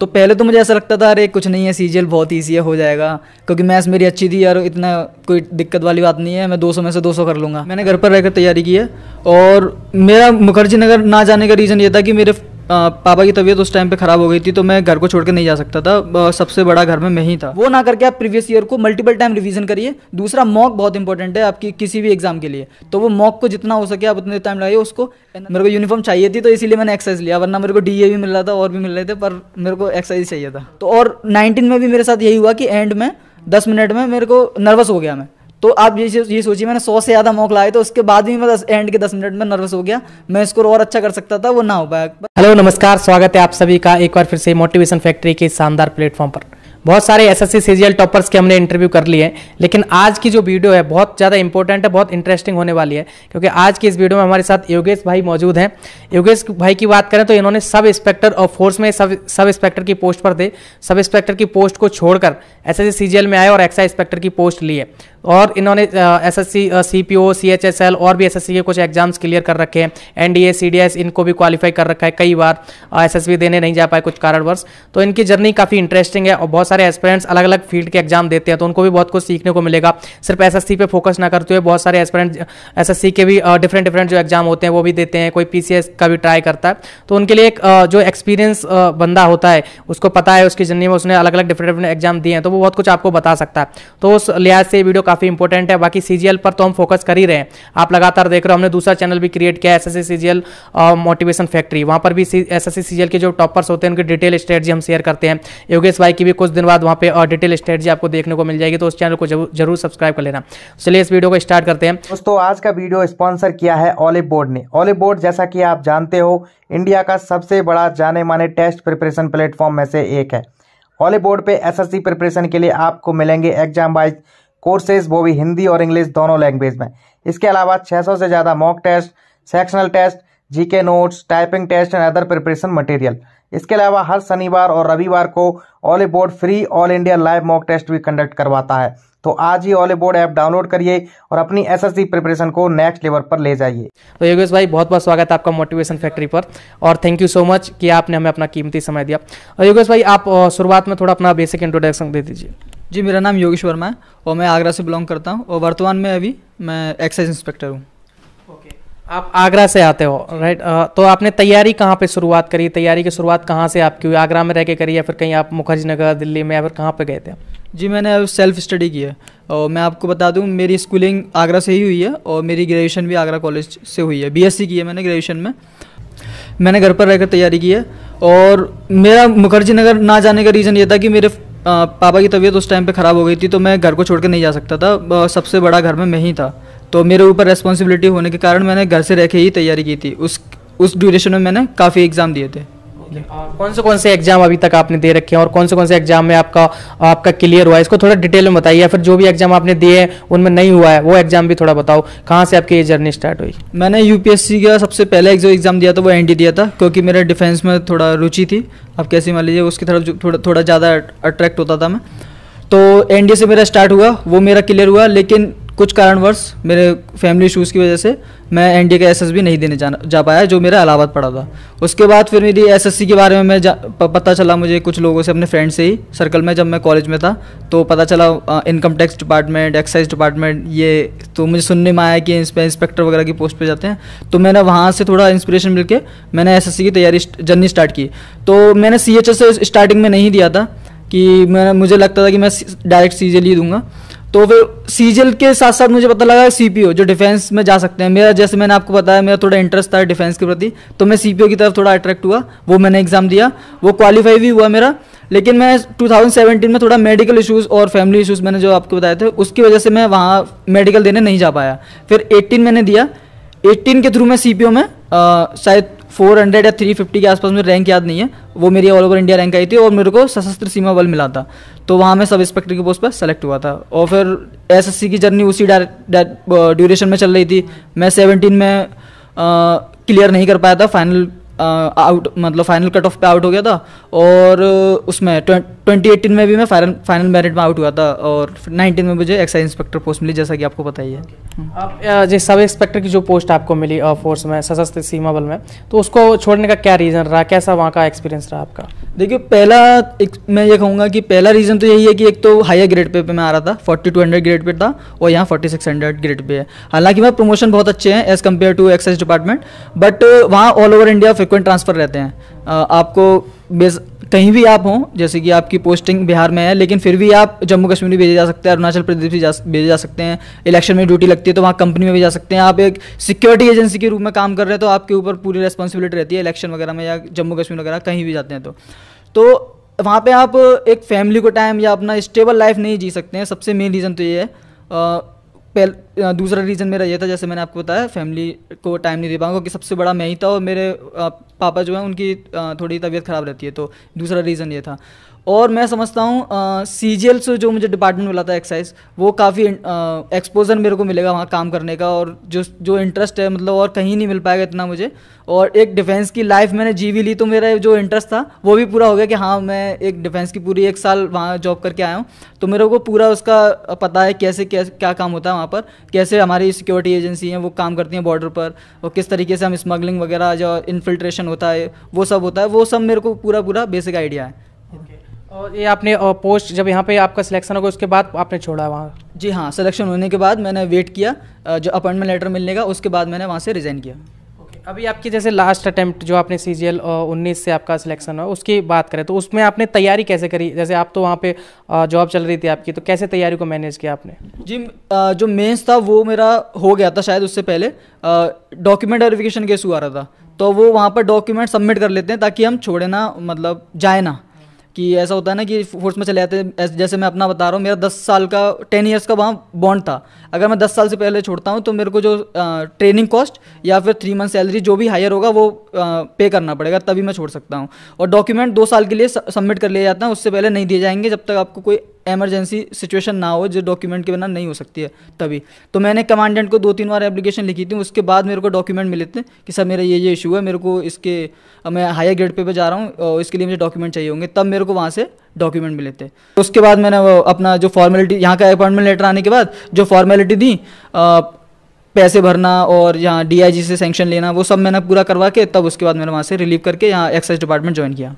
तो पहले तो मुझे ऐसा लगता था अरे कुछ नहीं है, सीजीएल बहुत ईजी है, हो जाएगा, क्योंकि मैथ्स मेरी अच्छी थी यार, इतना कोई दिक्कत वाली बात नहीं है, मैं 200 में से 200 कर लूँगा। मैंने घर पर रहकर तैयारी की है। और मेरा मुखर्जी नगर ना जाने का रीज़न ये था कि मेरे पापा की तबीयत उस टाइम पे ख़राब हो गई थी, तो मैं घर को छोड़ के नहीं जा सकता था, सबसे बड़ा घर में मैं ही था। वो ना करके आप प्रीवियस ईयर को मल्टीपल टाइम रिवीजन करिए। दूसरा मॉक बहुत इंपॉर्टेंट है आपकी किसी भी एग्जाम के लिए, तो वो मॉक को जितना हो सके आप उतने टाइम लगाइए उसको। मेरे को यूनिफॉर्म चाहिए थी तो इसीलिए मैंने एक्सरसाइज लिया, वरना मेरे को DA भी मिल रहा था और भी मिल रहे थे, पर मेरे को एक्सरसाइज चाहिए था। तो और 19 में भी मेरे साथ यही हुआ कि एंड में 10 मिनट में मेरे को नर्वस हो गया मैं। तो आप ये सोचिए, मैंने 100 से ज़्यादा मॉक लाए, तो उसके बाद भी मैं एंड के 10 मिनट में नर्वस हो गया, मैं स्कोर और अच्छा कर सकता था, वो ना हो पाया। हेलो नमस्कार, स्वागत है आप सभी का एक बार फिर से मोटिवेशन फैक्ट्री के शानदार प्लेटफॉर्म पर। बहुत सारे SSC CGL टॉपर्स के हमने इंटरव्यू कर लिए हैं, लेकिन आज की जो वीडियो है बहुत ज़्यादा इंपॉर्टेंट है, बहुत इंटरेस्टिंग होने वाली है, क्योंकि आज की इस वीडियो में हमारे साथ योगेश भाई मौजूद हैं। योगेश भाई की बात करें तो इन्होंने सब इंस्पेक्टर और फोर्स में सब इंस्पेक्टर की पोस्ट पर थे, सब इंस्पेक्टर की पोस्ट को छोड़कर SSC CGL में आए और एक्साइज इंस्पेक्टर की पोस्ट ली है, और इन्होंने SSC CPO CHSL और भी SSC के कुछ एग्जाम्स क्लियर कर रखे हैं, NDA CDS इनको भी क्वालिफाई कर रखा है कई बार, SSB देने नहीं जा पाए कुछ कारणवश। तो इनकी जर्नी काफ़ी इंटरेस्टिंग है और बहुत सारे एस्पिरेंट्स अलग अलग फील्ड के एग्जाम देते हैं, तो उनको भी बहुत कुछ सीखने को मिलेगा। सिर्फ SSC पे फोकस ना करते हुए बहुत सारे एस्पिरेंट्स SSC के भी डिफरेंट जो एग्जाम होते हैं वो भी देते हैं, कोई PCS का भी ट्राई करता है, तो उनके लिए एक जो एक्सपीरियंस बंदा होता है उसको पता है उसकी जर्नी में उसने अलग अलग डिफरेंट एग्जाम दिए हैं, तो वो बहुत कुछ आपको बता सकता है। तो उस लिहाज से वीडियो काफी इंपॉर्टेंट है। बाकी CGL पर तो हम फोकस कर ही रहे हैं, आप लगातार देख रहे हो, हमने दूसरा चैनल भी क्रिएट किया है SSC CGL मोटिवेशन फैक्ट्री, वहां पर भी SSC CGL के जो टॉपर्स होते हैं उनकी डिटेल स्ट्रेटजी हम शेयर करते हैं। योगेश भाई की भी कुछ दिन बाद वहां पे डिटेल स्ट्रेटजी आपको देखने को मिल जाएगी, तो उस चैनल को जरूर सब्सक्राइब कर लेना। चलिए इस वीडियो को स्टार्ट करते हैं। दोस्तों आज का वीडियो स्पॉन्सर किया है ओलिबोर्ड ने। ओलिबोर्ड जैसा कि आप जानते हो इंडिया का सबसे बड़ा जाने माने टेस्ट प्रिपरेशन प्लेटफॉर्म में से एक है। ओलिबोर्ड पे SSC प्रिपरेशन के लिए आपको मिलेंगे एग्जाम वाइज कोर्सेज, वो भी हिंदी और इंग्लिश दोनों लैंग्वेज में। इसके अलावा 600 से ज़्यादा mock test, sectional test, GK notes, typing test and other preparation material. इसके अलावा हर शनिवार और रविवार को Oliveboard free all India live mock test भी कंडक्ट करवाता है। तो आज ही ओलिबोर्ड ऐप डाउनलोड करिए और अपनी SSC प्रिपरेशन को नेक्स्ट लेवल पर ले जाइए। तो योगेश भाई बहुत बहुत स्वागत है आपका मोटिवेशन फैक्ट्री पर, और थैंक यू सो मच कि आपने हमें अपना कीमती समय दिया। और योगेश भाई आप शुरुआत में थोड़ा अपना बेसिक इंट्रोडक्शन दे दीजिए। जी, मेरा नाम योगेश वर्मा है और मैं आगरा से बिलोंग करता हूँ, और वर्तमान में अभी मैं एक्साइज इंस्पेक्टर हूँ। ओके, आप आगरा से आते हो राइट। तो आपने तैयारी कहाँ पे शुरुआत करी, तैयारी की शुरुआत कहाँ से आपकी हुई, आगरा में रह के करी या फिर कहीं आप मुखर्जी नगर, दिल्ली में, या फिर कहाँ पे गए थे? जी, मैंने सेल्फ स्टडी की है, और मैं आपको बता दूँ मेरी स्कूलिंग आगरा से ही हुई है और मेरी ग्रेजुएशन भी आगरा कॉलेज से हुई है। BSc की है मैंने ग्रेजुएशन में, मैंने घर पर रहकर तैयारी की है। और मेरा मुखर्जी नगर ना जाने का रीज़न ये था कि मेरे पापा की तबीयत उस टाइम पे ख़राब हो गई थी, तो मैं घर को छोड़ के नहीं जा सकता था, सबसे बड़ा घर में मैं ही था, तो मेरे ऊपर रेस्पॉन्सिबिलिटी होने के कारण मैंने घर से रह के ही तैयारी की थी। उस ड्यूरेशन में मैंने काफ़ी एग्ज़ाम दिए थे। कौन से एग्जाम अभी तक आपने दे रखे हैं, और कौन से एग्जाम में आपका क्लियर हुआ है, इसको थोड़ा डिटेल में बताइए, या फिर जो भी एग्जाम आपने दिए हैं उनमें नहीं हुआ है वो एग्जाम भी थोड़ा बताओ, कहाँ से आपकी ये जर्नी स्टार्ट हुई? मैंने UPSC का सबसे पहले जो एग्जाम दिया था वो NDA दिया था, क्योंकि मेरा डिफेंस में थोड़ा रुचि थी, आप कैसे मान लीजिए उसकी तरफ थोड़ा ज़्यादा अट्रैक्ट होता था मैं, तो NDA से मेरा स्टार्ट हुआ, वो मेरा क्लियर हुआ। लेकिन कुछ कारणवश मेरे फैमिली इशूज़ की वजह से मैं NDA का SSB नहीं देने जा पाया, जो मेरा इलाहाबाद पड़ा था। उसके बाद फिर मेरी SSC के बारे में पता चला मुझे कुछ लोगों से, अपने फ्रेंड से ही सर्कल में, जब मैं कॉलेज में था तो पता चला income tax department, excise department, ये तो मुझे सुनने में आया कि इंस्पेक्टर वगैरह की पोस्ट पर जाते हैं, तो मैंने वहाँ से थोड़ा इंस्पिरेशन मिलकर मैंने SSC की तैयारी जर्नी स्टार्ट की। तो मैंने CHSL स्टार्टिंग में नहीं दिया था कि मुझे लगता था कि मैं डायरेक्ट CGL ही दूंगा, तो फिर CGL के साथ साथ मुझे पता लगा CPO जो डिफेंस में जा सकते हैं, मेरा जैसे मैंने आपको बताया मेरा थोड़ा इंटरेस्ट था डिफेंस के प्रति, तो मैं CPO की तरफ थोड़ा अट्रैक्ट हुआ, वो मैंने एग्ज़ाम दिया, वो क्वालिफाई भी हुआ मेरा। लेकिन मैं 2017 में थोड़ा मेडिकल इशूज़ और फैमिली इशूज़ मैंने जो आपको बताए थे उसकी वजह से मैं वहाँ मेडिकल देने नहीं जा पाया। फिर 18 मैंने दिया, 18 के थ्रू मैं CPO में शायद 400 या 350 के आसपास, में रैंक याद नहीं है, वो मेरी ऑल ओवर इंडिया रैंक आई थी, और मेरे को सशस्त्र सीमा बल मिला था, तो वहाँ मैं सब इंस्पेक्टर की पोस्ट पर सेलेक्ट हुआ था। और फिर SSC की जर्नी उसी ड्यूरेशन में चल रही थी, मैं 17 में क्लियर नहीं कर पाया था, फाइनल आउट मतलब फाइनल कट ऑफ पे आउट हो गया था, और उसमें 2018 में भी मैं फाइनल मेरिट में आउट हुआ था, और 19 में मुझे एक्साइज इंस्पेक्टर पोस्ट मिली, जैसा कि आपको पता ही है। अब जी सब इंस्पेक्टर की जो पोस्ट आपको मिली फोर्स में, सशस्त्र सीमा बल में, तो उसको छोड़ने का क्या रीज़न रहा, कैसा वहाँ का एक्सपीरियंस रहा आपका? देखिए पहला मैं ये कहूँगा कि पहला रीज़न तो यही है कि एक तो हायर ग्रेड पे मैं आ रहा था, 4200 ग्रेड पे था और यहाँ 4600 ग्रेड पे है। हालांकि वहाँ प्रमोशन बहुत अच्छे हैं as compare to excise department, but वहाँ all over India frequent transfer रहते हैं। आपको कहीं भी आप हों, जैसे कि आपकी पोस्टिंग बिहार में है लेकिन फिर भी आप जम्मू कश्मीर भी भेजे जा सकते हैं, अरुणाचल प्रदेश भी भेजे जा सकते हैं, इलेक्शन में ड्यूटी लगती है तो वहाँ कंपनी में भी जा सकते हैं। आप एक सिक्योरिटी एजेंसी के रूप में काम कर रहे हैं तो आपके ऊपर पूरी रिस्पॉन्सिबिलिटी रहती है इलेक्शन वगैरह में या जम्मू कश्मीर वगैरह कहीं भी जाते हैं तो वहाँ पर आप एक फैमिली को टाइम या अपना स्टेबल लाइफ नहीं जी सकते हैं। सबसे मेन रीज़न तो ये है। दूसरा रीज़न मेरा ये था, जैसे मैंने आपको बताया फैमिली को टाइम नहीं दे पाऊँगा क्योंकि सबसे बड़ा मैं ही था और मेरे पापा जो हैं उनकी थोड़ी तबीयत ख़राब रहती है, तो दूसरा रीज़न ये था। और मैं समझता हूँ CGL से जो मुझे डिपार्टमेंट मिला था एक्साइज, वो काफ़ी एक्सपोजर मेरे को मिलेगा वहाँ काम करने का और जो इंटरेस्ट है मतलब और कहीं नहीं मिल पाएगा इतना मुझे। और एक डिफेंस की लाइफ मैंने जी भी ली तो मेरा जो इंटरेस्ट था वो भी पूरा हो गया कि हाँ मैं एक डिफेंस की पूरी एक साल वहाँ जॉब करके आया हूँ तो मेरे को पूरा उसका पता है कैसे क्या काम होता है वहाँ पर, कैसे हमारी सिक्योरिटी एजेंसी हैं वो काम करती हैं बॉर्डर पर और किस तरीके से हम स्मगलिंग वगैरह जो इन्फिल्ट्रेशन होता है वो सब होता है, वो सब मेरे को पूरा बेसिक आइडिया है। और ये आपने पोस्ट जब यहाँ पे आपका सिलेक्शन हो गया उसके बाद आपने छोड़ा वहाँ? जी हाँ, सिलेक्शन होने के बाद मैंने वेट किया जो अपॉइंटमेंट लेटर मिलने का, उसके बाद मैंने वहाँ से रिज़ाइन किया। अभी आपकी जैसे लास्ट अटेम्प्ट जो आपने CGL 19 से आपका सिलेक्शन हुआ उसकी बात करें तो उसमें आपने तैयारी कैसे करी? जैसे आप तो वहाँ पे जॉब चल रही थी आपकी, तो कैसे तैयारी को मैनेज किया आपने? जी जो मेंस था वो मेरा हो गया था, शायद उससे पहले डॉक्यूमेंट वेरिफिकेशन केस हुआ रहा था तो वो वहाँ पर डॉक्यूमेंट सबमिट कर लेते हैं ताकि हम छोड़े ना, मतलब जाए ना। कि ऐसा होता है ना कि फोर्स में चले जाते हैं, जैसे मैं अपना बता रहा हूँ मेरा 10 साल का 10 इयर्स का वहाँ बॉन्ड था, अगर मैं 10 साल से पहले छोड़ता हूँ तो मेरे को जो ट्रेनिंग कॉस्ट या फिर 3 मंथ सैलरी जो भी हायर होगा वो पे करना पड़ेगा तभी मैं छोड़ सकता हूँ। और डॉक्यूमेंट 2 साल के लिए सबमिट कर लिया जाता है, उससे पहले नहीं दिए जाएंगे जब तक आपको कोई एमरजेंसी सिचुएशन ना हो जो डॉक्यूमेंट के बिना नहीं हो सकती है तभी। तो मैंने कमांडेंट को 2-3 बार एप्लीकेशन लिखी थी, उसके बाद मेरे को डॉक्यूमेंट मिले थे कि सर मेरा ये इशू है, मेरे को इसके मैं हायर ग्रेड पे जा रहा हूँ और इसके लिए मुझे डॉक्यूमेंट चाहिए होंगे, तब मेरे को वहाँ से डॉक्यूमेंट मिले थे। उसके बाद मैंने वो अपना जो फॉर्मेलिटी यहाँ का अपॉइंटमेंट लेटर आने के बाद जो फॉर्मेलिटी दी पैसे भरना और यहाँ DIG से सेंक्शन लेना वो सब मैंने पूरा करवा के तब उसके बाद मैंने वहाँ से रिलीव करके यहाँ एक्साइज डिपार्टमेंट ज्वाइन किया।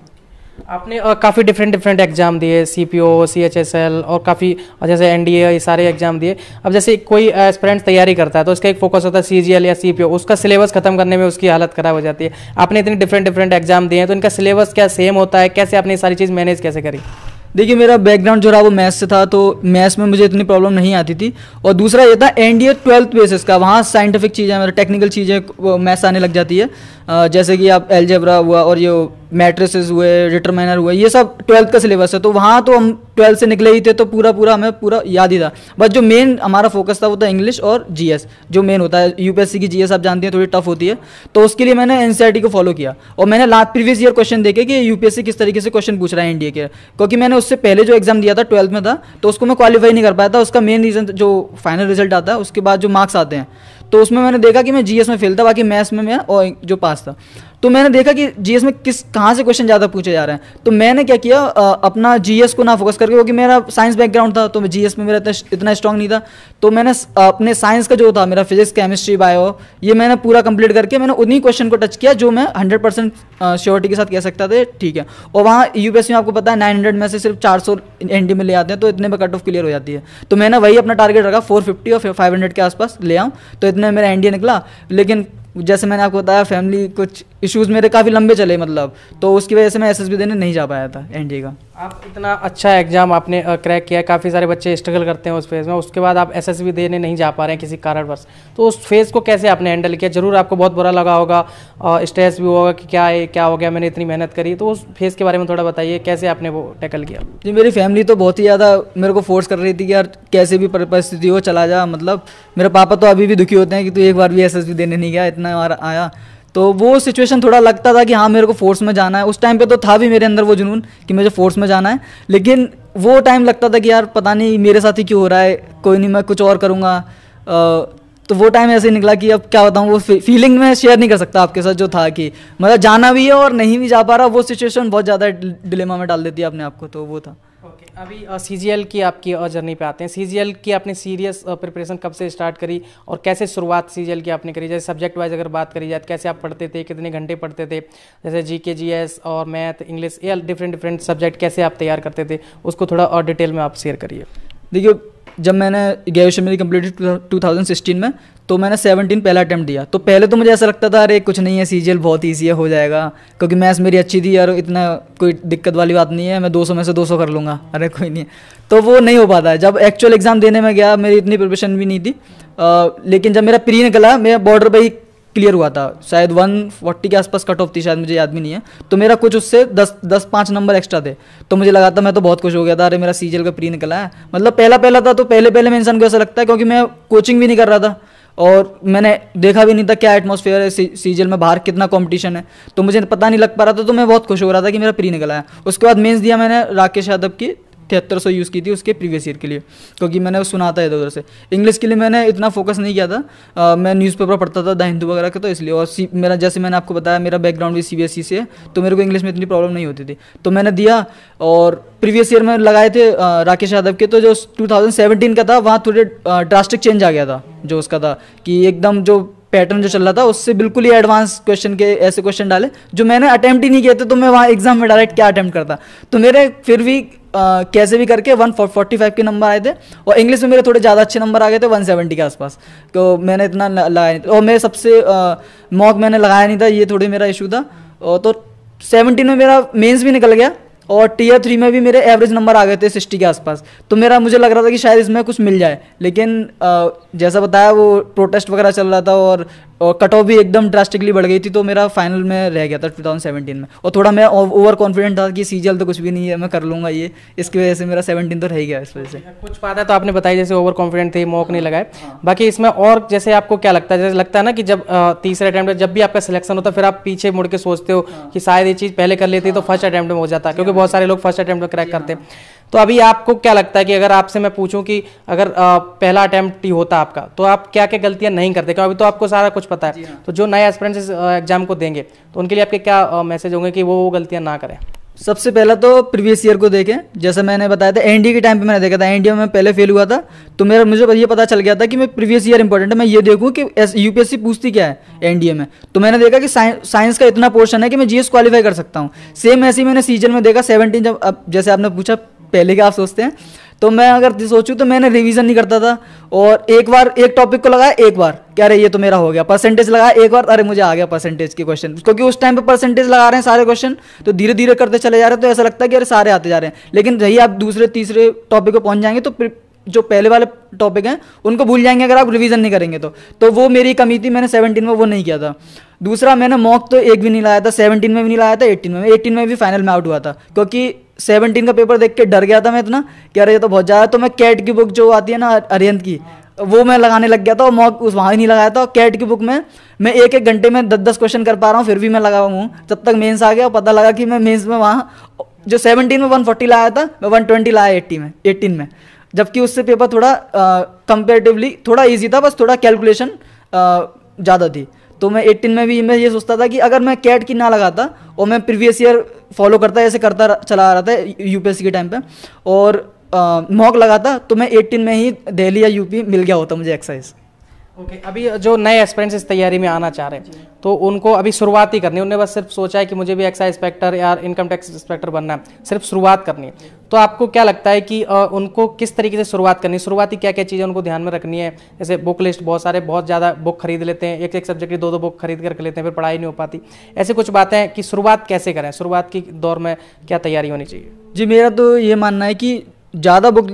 आपने काफ़ी डिफरेंट एग्ज़ाम दिए, CPO, CHSL और काफ़ी जैसे NDA ये सारे एग्ज़ाम दिए। अब जैसे कोई एस्पिरेंट तैयारी करता है तो उसका एक फोकस होता है CGL या CPO, उसका सिलेबस खत्म करने में उसकी हालत ख़राब हो जाती है। आपने इतने डिफरेंट एग्ज़ाम दिए हैं तो इनका सिलेबस क्या सेम होता है? कैसे आपने सारी चीज़ मैनेज कैसे करी? देखिए मेरा बैकग्राउंड जो रहा वो मैथ्स से था तो मैथ्स में मुझे इतनी प्रॉब्लम नहीं आती थी। और दूसरा ये था NDA 12th बेसिस का, वहाँ साइंटिफिक चीज़ें मतलब टेक्निकल चीज़ें मैथ्स आने लग जाती है, जैसे कि आप एलजेब्रा हुआ और ये मैट्रिसेस हुए, डिटरमाइनर हुए, ये सब 12th का सिलेबस है। तो वहाँ तो हम 12th से निकले ही थे तो पूरा हमें याद ही था। बस जो मेन हमारा फोकस था वो था इंग्लिश और GS जो मेन होता है। UPSC की GS आप जानते हैं थोड़ी टफ होती है तो उसके लिए मैंने NCERT को फॉलो किया और मैंने लास्ट प्रीवियस ईयर क्वेश्चन देखे कि UPSC किस तरीके से क्वेश्चन पूछ रहा है NDA के, क्योंकि मैंने उससे पहले जो एग्जाम दिया था 12th में था तो उसको मैं क्वालिफाई नहीं कर पाया था। उसका मेन रीज़न जो फाइनल रिजल्ट आता है उसके बाद जो मार्क्स आते हैं तो उसमें मैंने देखा कि मैं GS में फेल था, बाकी मैथ्स में मैं और जो पास था। तो मैंने देखा कि GS में कहाँ से क्वेश्चन ज़्यादा पूछे जा रहे हैं तो मैंने क्या किया अपना GS को ना फोकस करके, क्योंकि मेरा साइंस बैकग्राउंड था तो मैं GS में मेरा इतना स्ट्रांग नहीं था तो मैंने अपने साइंस का जो था मेरा फिजिक्स, केमिस्ट्री, बायो, ये मैंने पूरा कंप्लीट करके मैंने उन्हीं क्वेश्चन को टच किया जो मैं 100% श्योरिटी के साथ कह सकता था ठीक है। और वहाँ UPSC में आपको पता है 900 में से सिर्फ 400 ND में ले आते हैं तो इतने पर कट ऑफ क्लियर हो जाती है। तो मैंने वही अपना टारगेट रखा 450 और 500 के आसपास ले आऊँ तो इतने मेरा NDA निकला। लेकिन जैसे मैंने आपको बताया फैमिली कुछ इश्यूज़ मेरे काफ़ी लंबे चले मतलब, तो उसकी वजह से मैं SSB देने नहीं जा पाया था NDA का। आप इतना अच्छा एग्ज़ाम आपने क्रैक किया, काफ़ी सारे बच्चे स्ट्रगल करते हैं उस फेज़ में, उसके बाद आप SSB देने नहीं जा पा रहे हैं किसी कारणवश, तो उस फेज़ को कैसे आपने हैंडल किया? ज़रूर आपको बहुत बुरा लगा होगा, स्ट्रेस भी होगा कि क्या हो गया, मैंने इतनी मेहनत करी, तो उस फेज़ के बारे में थोड़ा बताइए कैसे आपने वो टैकल किया? जी मेरी फैमिली तो बहुत ही ज़्यादा मेरे को फोर्स कर रही थी कि यार कैसे भी परिस्थिति हो चला जा, मतलब मेरे पापा तो अभी भी दुखी होते हैं कि तू एक बार भी SSB देने नहीं गया, इतना बार आया। तो वो सिचुएशन थोड़ा लगता था कि हाँ मेरे को फोर्स में जाना है। उस टाइम पे तो था भी मेरे अंदर वो जुनून कि मुझे फोर्स में जाना है, लेकिन वो टाइम लगता था कि यार पता नहीं मेरे साथ ही क्यों हो रहा है, कोई नहीं मैं कुछ और करूँगा। तो वो टाइम ऐसे ही निकला कि अब क्या बताऊँ, वो फीलिंग मैं शेयर नहीं कर सकता आपके साथ जो था कि मतलब जाना भी है और नहीं भी जा पा रहा, वो सिचुएशन बहुत ज़्यादा डिलेमा में डाल देती है अपने आप को, तो वो था। अभी सीजीएल की आपकी जर्नी पे आते हैं। सीजीएल की आपने सीरियस प्रिपरेशन कब से स्टार्ट करी और कैसे शुरुआत सीजीएल की आपने करी? जैसे सब्जेक्ट वाइज अगर बात करी जाए तो कैसे आप पढ़ते थे, कितने घंटे पढ़ते थे, जैसे जीके, जीएस और मैथ, इंग्लिश, ये डिफरेंट डिफरेंट सब्जेक्ट कैसे आप तैयार करते थे, उसको थोड़ा और डिटेल में आप शेयर करिए। देखिए, जब मैंने ग्रेजुएशन मेरी कंप्लीट 2016 में, तो मैंने 17 पहला अटैम्प्ट दिया। तो पहले तो मुझे ऐसा लगता था अरे कुछ नहीं है, सीजीएल बहुत ईजी है, हो जाएगा, क्योंकि मैथ्स मेरी अच्छी थी यार, इतना कोई दिक्कत वाली बात नहीं है, मैं 200 में से 200 कर लूँगा, अरे कोई नहीं। तो वो नहीं हो पाता है। जब एक्चुअल एग्ज़ाम देने में गया, मेरी इतनी प्रिपरेशन भी नहीं थी, लेकिन जब मेरा प्री निकला, मेरा बॉर्डर पर ही क्लियर हुआ था, शायद 140 के आसपास कट ऑफ थी शायद, मुझे याद भी नहीं है। तो मेरा कुछ उससे 5 नंबर एक्स्ट्रा थे। तो मुझे लगा था, मैं तो बहुत खुश हो गया था, अरे मेरा सीजीएल का प्री निकला है, मतलब पहला था। तो पहले में इंसान को ऐसा लगता है, क्योंकि मैं कोचिंग भी नहीं कर रहा था और मैंने देखा भी नहीं था क्या एटमॉस्फेयर है सीजीएल में, बाहर कितना कंपटीशन है, तो मुझे पता नहीं लग पा रहा था। तो मैं बहुत खुश हो रहा था कि मेरा प्री निकला है। उसके बाद मेंस दिया मैंने, राकेश यादव की 7300 यूज़ की थी उसके प्रीवियस ईयर के लिए, क्योंकि मैंने सुना था इधर उधर से। इंग्लिश के लिए मैंने इतना फोकस नहीं किया था, मैं न्यूज़पेपर पढ़ता था, द हिंदू वगैरह के, तो इसलिए। और मेरा, जैसे मैंने आपको बताया, मेरा बैकग्राउंड भी सीबीएसई से है, तो मेरे को इंग्लिश में इतनी प्रॉब्लम नहीं होती थी। तो मैंने दिया, और प्रीवियस ईयर में लगाए थे राकेश यादव के, तो जो 2017 का था, वहाँ थोड़े ड्रास्टिक चेंज आ गया था जो उसका था, कि एकदम जो पैटर्न जो चल रहा था उससे बिल्कुल ही एडवांस क्वेश्चन के ऐसे क्वेश्चन डाले जो मैंने अटैम्प्ट ही नहीं किए थे। तो मैं वहाँ एग्जाम में डायरेक्ट क्या अटैम्प्ट करता। तो मेरे फिर भी कैसे भी करके 145 के नंबर आए थे, और इंग्लिश में मेरे थोड़े ज़्यादा अच्छे नंबर आ गए थे, 170 के आसपास। तो मैंने इतना लगाया नहीं, और मेरे सबसे मॉक मैंने लगाया नहीं था, ये थोड़ी मेरा इशू था। और तो 17 में मेरा मेंस भी निकल गया, और टीयर 3 में भी मेरे एवरेज नंबर आ गए थे 60 के आसपास। तो मेरा, मुझे लग रहा था कि शायद इसमें कुछ मिल जाए, लेकिन जैसा बताया वो प्रोटेस्ट वगैरह चल रहा था, और कट ऑफ भी एकदम ड्रास्टिकली बढ़ गई थी, तो मेरा फाइनल में रह गया था 2017 में। और थोड़ा मैं ओवर कॉन्फिडेंट था कि सीजीएल तो कुछ भी नहीं है, मैं कर लूँगा ये, इसकी वजह से मेरा 17 तो रह गया। इस वजह से कुछ बात तो आपने बताई, जैसे ओवर कॉन्फिडेंट थे, मॉक नहीं लगाए। बाकी इसमें और जैसे आपको क्या लगता है, जैसे लगता है ना कि जब तीसरे अटैम्प्ट जब भी आपका सिलेक्शन होता है, फिर आप पीछे मुड़ के सोचते हो कि शायद ये चीज़ पहले कर लेती तो फर्स्ट अटैम्प्ट में हो जाता, क्योंकि बहुत सारे लोग फर्स्ट अटैम्प्ट में क्रैक करते हैं। तो अभी आपको क्या लगता है कि अगर आपसे मैं पूछूं कि अगर पहला अटैम्प्ट ही होता आपका, तो आप क्या क्या गलतियां नहीं करते? क्योंकि अभी तो आपको सारा कुछ पता है, तो जो नए एस्पिरेंट्स एग्जाम को देंगे तो उनके लिए आपके क्या मैसेज होंगे कि वो गलतियां ना करें? सबसे पहला तो प्रीवियस ईयर को देखें, जैसे मैंने बताया था एनडीए के टाइम पे मैंने देखा था, एनडीए में पहले फेल हुआ था, तो मेरा, मुझे ये पता चल गया था कि मैं प्रीवियस ईयर इंपॉर्टेंट है, मैं ये देखूं कि यूपीएससी पूछती क्या है एनडीए में। तो मैंने देखा कि साइंस का इतना पोर्शन है कि मैं जीएस क्वालिफाई कर सकता हूँ। सेम ऐसे ही मैंने सीजन में देखा 17, जब जैसे आपने पूछा पहले क्या आप सोचते हैं, तो मैं अगर सोचूं तो मैंने रिवीजन नहीं करता था, और एक बार एक टॉपिक को लगाया, एक बार क्या अरे ये तो मेरा हो गया, परसेंटेज लगाया एक बार, अरे मुझे आ गया परसेंटेज के क्वेश्चन, क्योंकि उस टाइम पे परसेंटेज लगा रहे हैं सारे क्वेश्चन, तो धीरे धीरे करते चले जा रहे हैं, तो ऐसा लगता है कि अरे सारे आते जा रहे हैं। लेकिन यही आप दूसरे तीसरे टॉपिक पर पहुंच जाएंगे तो जो पहले वाले टॉपिक हैं उनको भूल जाएंगे अगर आप रिवीजन नहीं करेंगे तो वो मेरी कमी थी, मैंने 17 में वो नहीं किया था। दूसरा, मैंने मॉक तो एक भी नहीं लाया था, 17 में भी नहीं लाया था, 18 में भी फाइनल में आउट हुआ था, क्योंकि 17 का पेपर देख के डर गया था मैं इतना कि अरे ये तो बहुत ज़्यादा। तो मैं कैट की बुक जो आती है ना अरिहंत की, वो मैं लगाने लग गया था, और मॉक उस वहाँ ही नहीं लगाया था। कैट की बुक में मैं एक एक घंटे में 10-10 क्वेश्चन कर पा रहा हूँ, फिर भी मैं लगा हूँ, जब तक मेंस आ गया पता लगा कि मैं मेंस में वहाँ जो 17 में 140 लाया था, मैं 120 लाया 18 में, जबकि उससे पेपर थोड़ा कंपेरेटिवली थोड़ा ईजी था, बस थोड़ा कैलकुलेशन ज़्यादा थी। तो मैं 18 में भी मैं ये सोचता था कि अगर मैं कैट की ना लगाता और मैं प्रीवियस ईयर फॉलो करता, ऐसे करता चला आ रहा था यूपीएससी के टाइम पे, और मॉक लगाता, तो मैं 18 में ही दिल्ली या यूपी मिल गया होता मुझे एक्साइज। ओके, अभी जो नए एस्पिरेंट्स इस तैयारी में आना चाह रहे हैं तो उनको अभी शुरुआत ही करनी है, उन्होंने बस सिर्फ सोचा है कि मुझे भी एक्साइज इंस्पेक्टर या इनकम टैक्स इंस्पेक्टर बनना है, सिर्फ शुरुआत करनी है। तो आपको क्या लगता है कि उनको किस तरीके से शुरुआत करनी है, शुरुआती क्या क्या चीज़ें उनको ध्यान में रखनी है? जैसे बुक लिस्ट, बहुत ज़्यादा बुक खरीद लेते हैं, एक एक सब्जेक्ट की 2-2 बुक खरीद कर लेते हैं, फिर पढ़ाई नहीं हो पाती, ऐसे कुछ बातें हैं कि शुरुआत कैसे करें, शुरुआत की दौर में क्या तैयारी होनी चाहिए? जी, मेरा तो ये मानना है कि ज़्यादा बुक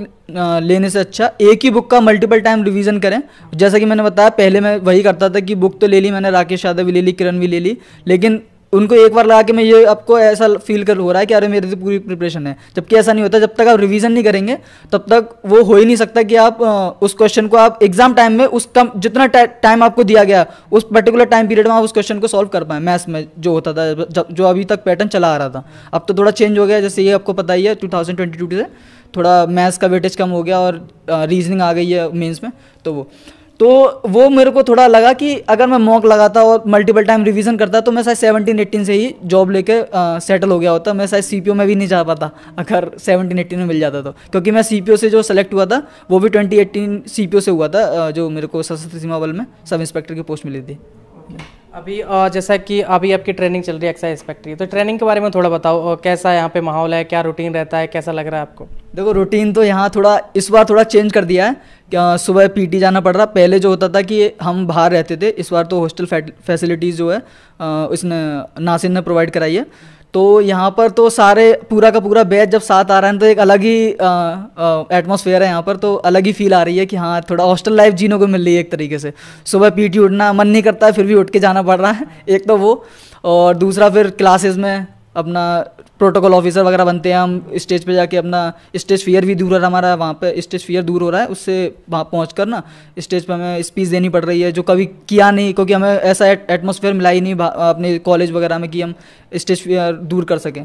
लेने से अच्छा एक ही बुक का मल्टीपल टाइम रिवीजन करें। जैसा कि मैंने बताया पहले मैं वही करता था कि बुक तो ले ली मैंने, राकेश यादव भी ले ली, किरण भी ले ली, लेकिन उनको एक बार लगा के मैं ये आपको ऐसा फील कर हो रहा है कि अरे मेरी तो पूरी प्रिपरेशन है, जबकि ऐसा नहीं होता। जब तक आप रिवीजन नहीं करेंगे तब तक वो हो ही नहीं सकता कि आप उस क्वेश्चन को आप एग्जाम टाइम में उस कम जितना टाइम आपको दिया गया उस पर्टिकुलर टाइम पीरियड में आप उस क्वेश्चन को सॉल्व कर पाएँ। मैथ्स में जो होता था, जो अभी तक पैटर्न चला आ रहा था, अब तो थोड़ा चेंज हो गया, जैसे ये आपको पता ही है 2022 से थोड़ा मैथ्स का वेटेज कम हो गया और रीजनिंग आ गई है मेंस में, तो वो तो वो मेरे को थोड़ा लगा कि अगर मैं मॉक लगाता और मल्टीपल टाइम रिवीजन करता तो मैं शायद 17-18 से ही जॉब लेके सेटल हो गया होता। मैं शायद सीपीओ में भी नहीं जा पाता अगर 17-18 में मिल जाता तो, क्योंकि मैं सीपीओ से जो सेलेक्ट हुआ था वो भी 2018 सीपीओ से हुआ था, जो मेरे को सशस्त्र सीमा बल में सब इंस्पेक्टर की पोस्ट मिली थी। अभी जैसा कि अभी आपकी ट्रेनिंग चल रही है एक्साइज फैक्ट्री, तो ट्रेनिंग के बारे में थोड़ा बताओ, कैसा यहाँ पे माहौल है, क्या रूटीन रहता है, कैसा लग रहा है आपको? देखो रूटीन तो यहाँ थोड़ा इस बार थोड़ा चेंज कर दिया है, क्या सुबह पीटी जाना पड़ रहा। पहले जो होता था कि हम बाहर रहते थे, इस बार तो हॉस्टल फैसिलिटीज़ जो है इसने नासिर ने प्रोवाइड कराई है। तो यहाँ पर तो सारे पूरा का पूरा बैच जब साथ आ रहा है तो एक अलग ही एटमॉस्फेयर है यहाँ पर, तो अलग ही फील आ रही है कि हाँ थोड़ा हॉस्टल लाइफ जीने को मिल रही है एक तरीके से। सुबह पीटी उठना मन नहीं करता है फिर भी उठ के जाना पड़ रहा है, एक तो वो, और दूसरा फिर क्लासेस में अपना प्रोटोकॉल ऑफिसर वगैरह बनते हैं हम, स्टेज पे जाके अपना स्टेज फियर भी दूर हो रहा है हमारा, वहाँ पे स्टेज फियर दूर हो रहा है, उससे वहाँ पहुँच कर ना स्टेज पे हमें स्पीच देनी पड़ रही है, जो कभी किया नहीं, क्योंकि हमें ऐसा एटमॉस्फेयर मिला ही नहीं अपने कॉलेज वगैरह में कि हम स्टेज फियर दूर कर सकें।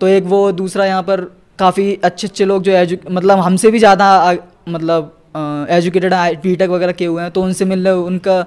तो एक वो, दूसरा यहाँ पर काफ़ी अच्छे अच्छे लोग जो मतलब हमसे भी ज़्यादा मतलब एजुकेटेड बीटेक वगैरह किए हुए हैं, तो उनसे मिल रहे, उनका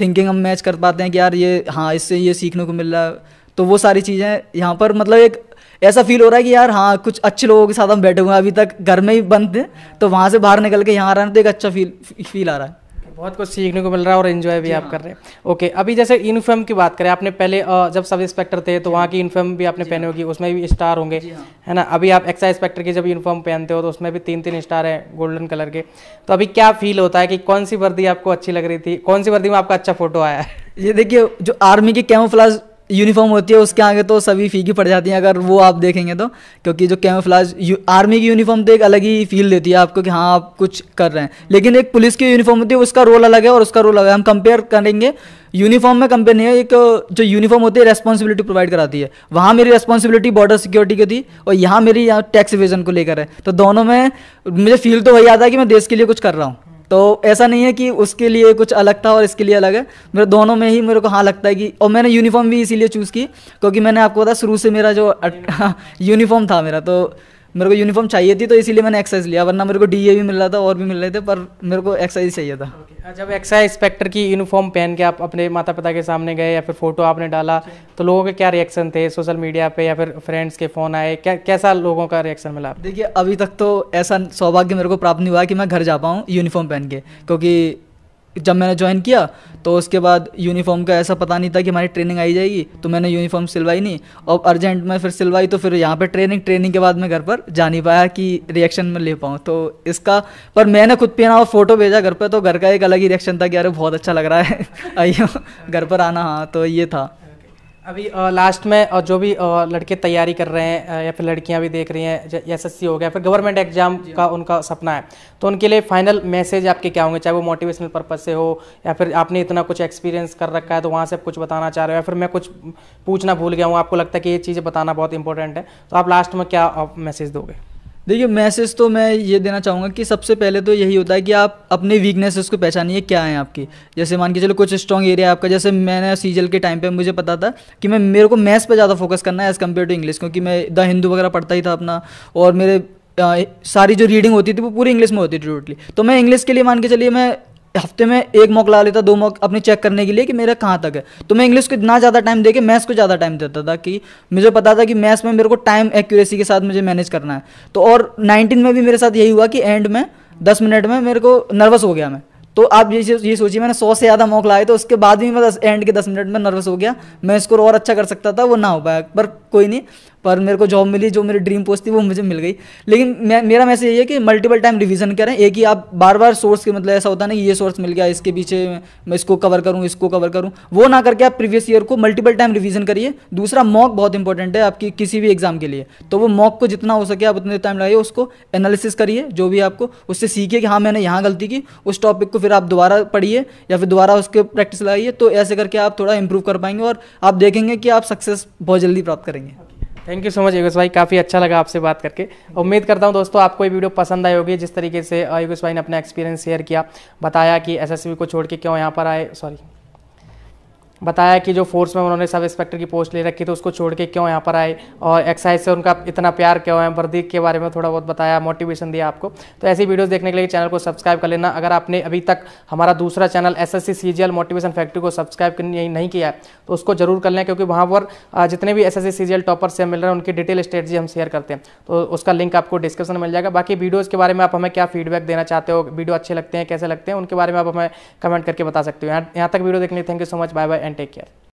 थिंकिंग हम मैच कर पाते हैं कि यार ये हाँ इससे ये सीखने को मिल रहा है। तो वो सारी चीज़ें यहाँ पर मतलब एक ऐसा फील हो रहा है कि यार हाँ कुछ अच्छे लोगों के साथ हम बैठे हुए हैं, अभी तक घर में ही बंद थे, तो वहाँ से बाहर निकल के यहाँ आ रहे हैं तो एक अच्छा फील आ रहा है, बहुत कुछ सीखने को मिल रहा है और एंजॉय भी आप कर रहे हैं। ओके, अभी जैसे यूनिफॉर्म की बात करें, आपने पहले जब सब इंस्पेक्टर थे तो वहाँ की यूनिफॉर्म भी आपने पहने होगी, उसमें भी स्टार होंगे है ना। अभी आप एक्साइज इंस्पेक्टर की जब यूनिफॉर्म पहनते हो तो उसमें भी 3-3 स्टार हैं गोल्डन कलर के, तो अभी क्या फील होता है कि कौन सी वर्दी आपको अच्छी लग रही थी, कौन सी वर्दी में आपका अच्छा फोटो आया है? ये देखिए जो आर्मी की कैमोफ्लाज यूनिफॉर्म होती है उसके आगे तो सभी फीकी पड़ जाती हैं अगर वो आप देखेंगे तो, क्योंकि जो कैमोफ्लाज आर्मी की यूनिफॉर्म तो एक अलग ही फील देती है आपको कि हाँ आप कुछ कर रहे हैं, लेकिन एक पुलिस की यूनिफॉर्म होती है उसका रोल अलग है और उसका रोल अलग है। हम कंपेयर करेंगे, यूनिफॉर्म में कंपेयर नहीं है, एक जो यूनिफॉर्म होती है रेस्पॉन्सिबिलिटी प्रोवाइड कराती है, वहाँ मेरी रेस्पॉन्सिबिलिटी बॉर्डर सिक्योरिटी की थी और यहाँ मेरी टैक्स इवेजन को लेकर है, तो दोनों में मुझे फील तो वही आता है कि मैं देश के लिए कुछ कर रहा हूँ। तो ऐसा नहीं है कि उसके लिए कुछ अलग था और इसके लिए अलग है, मेरे दोनों में ही मेरे को हाँ लगता है कि, और मैंने यूनिफॉर्म भी इसीलिए चूज़ की क्योंकि मैंने आपको बताया शुरू से मेरा जो यूनिफॉर्म था मेरा, तो मेरे को यूनिफॉर्म चाहिए थी, तो इसीलिए मैंने एक्साइज लिया, वरना मेरे को डीए भी मिल रहा था और भी मिल रहे थे, पर मेरे को एक्साइज चाहिए था। जब एक्साइज इंस्पेक्टर की यूनिफॉर्म पहन के आप अपने माता पिता के सामने गए या फिर फोटो आपने डाला तो लोगों के क्या रिएक्शन थे, सोशल मीडिया पे या फिर फ्रेंड्स के फोन आए, कैसा लोगों का रिएक्शन मिला? देखिए अभी तक तो ऐसा सौभाग्य मेरे को प्राप्त नहीं हुआ कि मैं घर जा पाऊँ यूनिफॉर्म पहन के, क्योंकि जब मैंने ज्वाइन किया तो उसके बाद यूनिफॉर्म का ऐसा पता नहीं था कि हमारी ट्रेनिंग आई जाएगी, तो मैंने यूनिफॉर्म सिलवाई नहीं, और अर्जेंट में फिर सिलवाई, तो फिर यहाँ पे ट्रेनिंग के बाद मैं घर पर जा नहीं पाया कि रिएक्शन में ले पाऊँ, तो इसका पर मैंने खुद पहना और फोटो भेजा घर पर, तो घर का एक अलग ही रिएक्शन था कि अरे बहुत अच्छा लग रहा है आइयो घर पर आना। हाँ तो ये था। अभी लास्ट में जो भी लड़के तैयारी कर रहे हैं या फिर लड़कियां भी देख रही हैं, एसएससी हो गया फिर गवर्नमेंट एग्जाम का उनका सपना है, तो उनके लिए फाइनल मैसेज आपके क्या होंगे, चाहे वो मोटिवेशनल पर्पस से हो या फिर आपने इतना कुछ एक्सपीरियंस कर रखा है तो वहां से आप कुछ बताना चाह रहे हो, या फिर मैं कुछ पूछना भूल गया हूँ, आपको लगता है कि ये चीज़ें बताना बहुत इंपॉर्टेंट है, तो आप लास्ट में क्या आप मैसेज दोगे? देखिए मैसेज तो मैं ये देना चाहूँगा कि सबसे पहले तो यही होता है कि आप अपने वीकनेसेस को पहचानिए क्या है आपकी, जैसे मान के चलो कुछ स्ट्रॉन्ग एरिया है आपका, जैसे मैंने सीजीएल के टाइम पे मुझे पता था कि मैं मेरे को मैथ्स पे ज़्यादा फोकस करना है एज़ कम्पेयर टू इंग्लिश, क्योंकि मैं द हिंदू वगैरह पढ़ता ही था अपना, और मेरे सारी जो रीडिंग होती थी वो पूरी इंग्लिश में होती थी टोटली, तो मैं इंग्लिश के लिए मान के चलिए मैं हफ्ते में एक मॉक ला लेता, 2 मॉक अपने चेक करने के लिए कि मेरा कहाँ तक है, तो मैं इंग्लिश को इतना ज़्यादा टाइम देके मैथ्स को ज़्यादा टाइम देता था कि मुझे पता था कि मैथ्स में मेरे को टाइम एक्यूरेसी के साथ मुझे मैनेज करना है। तो और 19 में भी मेरे साथ यही हुआ कि एंड में 10 मिनट में मेरे को नर्वस हो गया मैं, तो आप ये सोचिए मैंने 100 से ज़्यादा मॉक लाए तो उसके बाद भी मैं एंड के 10 मिनट में नर्वस हो गया, मैं स्कोर और अच्छा कर सकता था वो ना हो पाया, पर कोई नहीं, पर मेरे को जॉब मिली, जो मेरी ड्रीम पोस्ट थी वो मुझे मिल गई। लेकिन मेरा मैसेज यही है कि मल्टीपल टाइम रिवीजन करें, एक ही आप बार बार सोर्स के मतलब ऐसा होता नहीं ये सोर्स मिल गया इसके पीछे मैं इसको कवर करूँ, वो ना करके आप प्रीवियस ईयर को मल्टीपल टाइम रिवीजन करिए। दूसरा मॉक बहुत इंपॉर्टेंट है आपकी किसी भी एग्जाम के लिए, तो वो मॉक को जितना हो सके आप उतने टाइम लगाइए, उसको एनालिसिस करिए जो भी आपको, उससे सीखिए कि हाँ मैंने यहाँ गलती की, उस टॉपिक को फिर आप दोबारा पढ़िए या फिर दोबारा उसके प्रैक्टिस लगाइए, तो ऐसे करके आप थोड़ा इंप्रूव कर पाएंगे और आप देखेंगे कि आप सक्सेस बहुत जल्दी प्राप्त करेंगे। Thank you so much Yogesh भाई, काफ़ी अच्छा लगा आपसे बात करके। उम्मीद करता हूं दोस्तों आपको ये वीडियो पसंद आई होगी, जिस तरीके से योगेश भाई ने अपना एक्सपीरियंस शेयर किया, बताया कि एसएससी को छोड़ के क्यों यहाँ पर आए, बताया कि जो फोर्स में उन्होंने सब इंस्पेक्टर की पोस्ट ले रखी तो उसको छोड़ के क्यों यहाँ पर आए और एक्साइज से उनका इतना प्यार क्यों है, वर्दी के बारे में थोड़ा बहुत बताया, मोटिवेशन दिया आपको। तो ऐसी वीडियोस देखने के लिए चैनल को सब्सक्राइब कर लेना। अगर आपने अभी तक हमारा दूसरा channel SSC CGL motivation factory को सब्सक्राइब नहीं किया है तो उसको जरूर कर लें, क्योंकि वहाँ पर जितने भी SSC CGL टॉपर्स से मिल रहे हैं उनकी डिटेल स्ट्रेटजी हम शेयर करते हैं, तो उसका लिंक आपको डिस्क्रिप्शन में मिल जाएगा। बाकी वीडियोज़ के बारे में आप हमें क्या फीडबैक देना चाहते हो, वीडियो अच्छे लगते हैं कैसे लगते हैं, उनके बारे में आप हमें कमेंट करके बता सकते हो। यहाँ तक वीडियो देखने thank you so much, bye bye and take care.